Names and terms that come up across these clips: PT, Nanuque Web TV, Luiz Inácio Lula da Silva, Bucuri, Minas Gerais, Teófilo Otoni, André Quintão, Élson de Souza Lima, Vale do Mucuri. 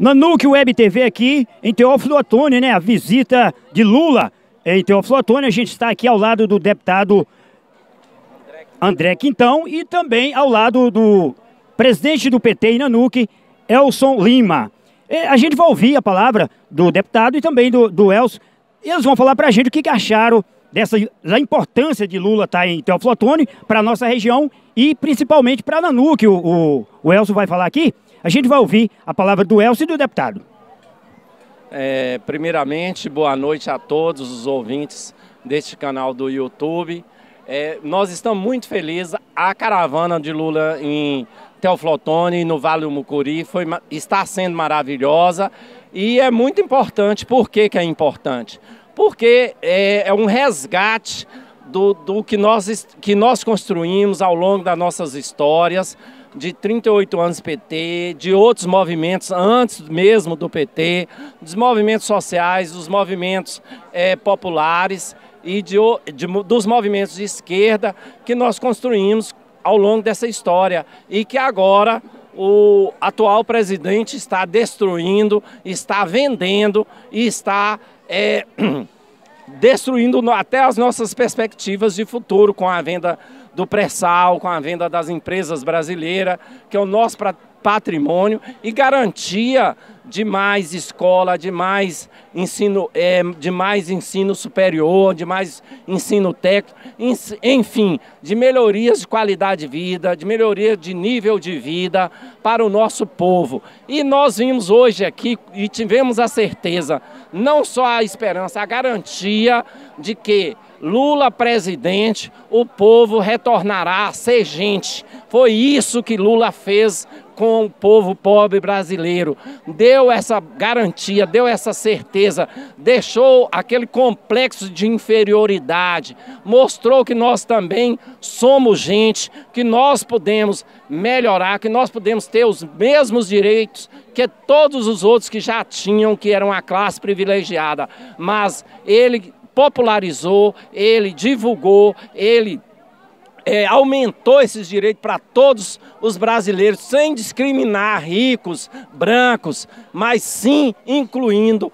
Nanuque Web TV aqui em Teófilo Otoni, né? A visita de Lula em Teófilo Otoni. A gente está aqui ao lado do deputado André Quintão e também ao lado do presidente do PT em Nanuque, Élson Lima. A gente vai ouvir a palavra do deputado e também do Élson. Eles vão falar para a gente o que acharam da importância de Lula estar em Teófilo Otoni para a nossa região e principalmente para Nanuque. O Élson vai falar aqui. A gente vai ouvir a palavra do Élson e do deputado. Primeiramente, boa noite a todos os ouvintes deste canal do YouTube. Nós estamos muito felizes. A caravana de Lula em Teófilo Otoni, no Vale do Mucuri, está sendo maravilhosa e é muito importante. Por que é importante? Porque é um resgate do que nós construímos ao longo das nossas histórias, de 38 anos PT, de outros movimentos antes mesmo do PT, dos movimentos sociais, dos movimentos populares e dos movimentos de esquerda que nós construímos ao longo dessa história e que agora o atual presidente está destruindo, está vendendo e está destruindo até as nossas perspectivas de futuro com a venda do pré-sal, com a venda das empresas brasileiras, que é o nosso patrimônio e garantia de mais escola, de mais ensino superior, de mais ensino técnico, enfim, de melhorias de qualidade de vida, de melhoria de nível de vida para o nosso povo. E nós vimos hoje aqui e tivemos a certeza, não só a esperança, a garantia de que Lula presidente, o povo retornará a ser gente. Foi isso que Lula fez com o povo pobre brasileiro. Deu essa garantia, deu essa certeza, deixou aquele complexo de inferioridade, mostrou que nós também somos gente, que nós podemos melhorar, que nós podemos ter os mesmos direitos que todos os outros que já tinham, que eram a classe privilegiada. Mas ele popularizou, ele divulgou, ele aumentou esses direitos para todos os brasileiros, sem discriminar ricos, brancos, mas sim incluindo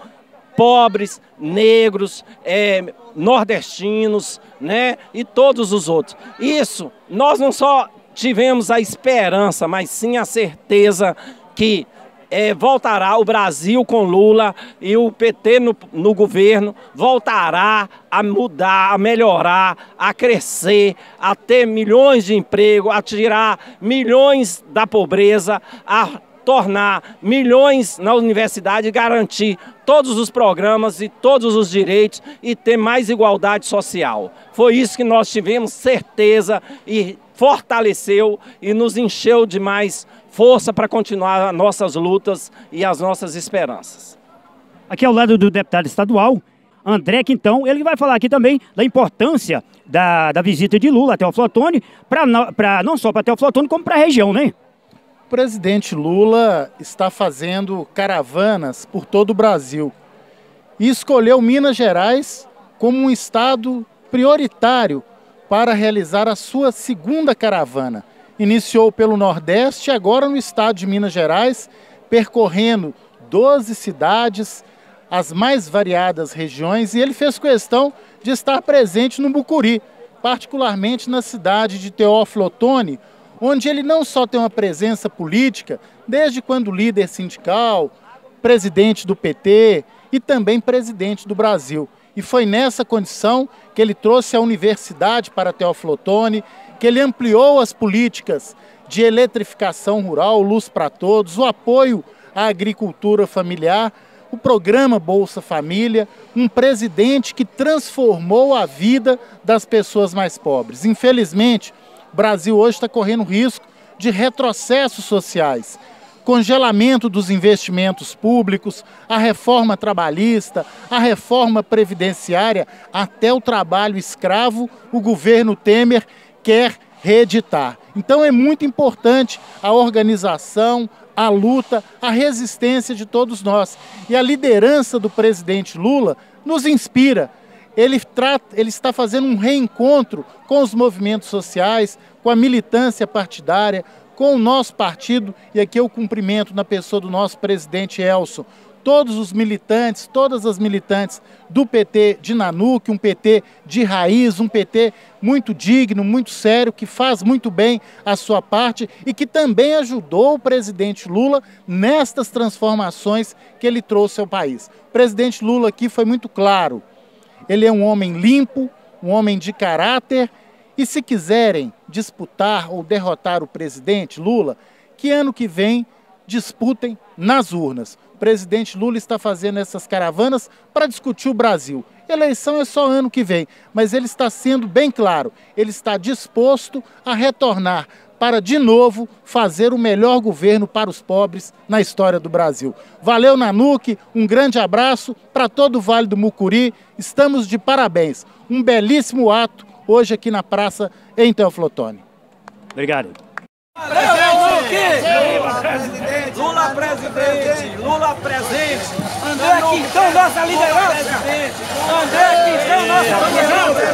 pobres, negros, nordestinos, né, e todos os outros. Isso, nós não só tivemos a esperança, mas sim a certeza que voltará o Brasil com Lula e o PT no governo, voltará a mudar, a melhorar, a crescer, a ter milhões de emprego, a tirar milhões da pobreza, a tornar milhões na universidade, garantir todos os programas e todos os direitos e ter mais igualdade social. Foi isso que nós tivemos certeza e fortaleceu e nos encheu de mais força para continuar nossas lutas e as nossas esperanças. Aqui ao lado do deputado estadual, André Quintão, ele vai falar aqui também da importância da visita de Lula até Teófilo Otoni, não só para Teófilo Otoni, como para a região, né? O presidente Lula está fazendo caravanas por todo o Brasil e escolheu Minas Gerais como um estado prioritário para realizar a sua segunda caravana. Iniciou pelo Nordeste, agora no estado de Minas Gerais, percorrendo 12 cidades, as mais variadas regiões, e ele fez questão de estar presente no Bucuri, particularmente na cidade de Teófilo Otoni, onde ele não só tem uma presença política, desde quando líder sindical, presidente do PT e também presidente do Brasil. E foi nessa condição que ele trouxe a universidade para Teófilo Otoni, que ele ampliou as políticas de eletrificação rural, luz para todos, o apoio à agricultura familiar, o programa Bolsa Família, um presidente que transformou a vida das pessoas mais pobres. Infelizmente, o Brasil hoje está correndo risco de retrocessos sociais, congelamento dos investimentos públicos, a reforma trabalhista, a reforma previdenciária, até o trabalho escravo, o governo Temer quer reeditar. Então é muito importante a organização, a luta, a resistência de todos nós. E a liderança do presidente Lula nos inspira. Ele está fazendo um reencontro com os movimentos sociais, com a militância partidária, com o nosso partido, e aqui eu cumprimento na pessoa do nosso presidente Élson, todos os militantes, todas as militantes do PT de Nanuque, um PT de raiz, um PT muito digno, muito sério, que faz muito bem a sua parte e que também ajudou o presidente Lula nestas transformações que ele trouxe ao país. O presidente Lula aqui foi muito claro, ele é um homem limpo, um homem de caráter, e se quiserem disputar ou derrotar o presidente Lula, que ano que vem disputem nas urnas. O presidente Lula está fazendo essas caravanas para discutir o Brasil. Eleição é só ano que vem, mas ele está sendo bem claro, ele está disposto a retornar para, de novo, fazer o melhor governo para os pobres na história do Brasil. Valeu, Nanuque, um grande abraço para todo o Vale do Mucuri, estamos de parabéns. Um belíssimo ato hoje aqui na praça em Teófilo Otoni. Obrigado. Lula presidente, Lula presente, André Quintão nossa liderança, André Quintão nossa liderança.